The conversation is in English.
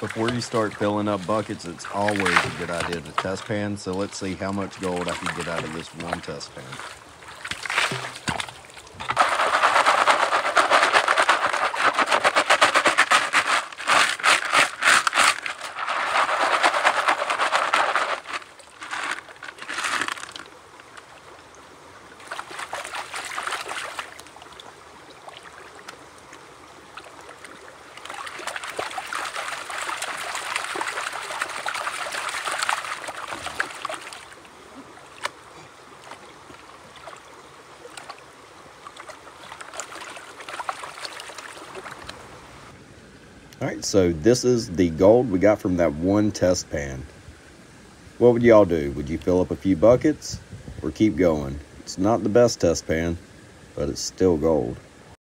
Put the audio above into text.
Before you start filling up buckets, it's always a good idea to test pan. So let's see how much gold I can get out of this one test pan. All right, so this is the gold we got from that one test pan. What would y'all do? Would you fill up a few buckets or keep going? It's not the best test pan, but it's still gold.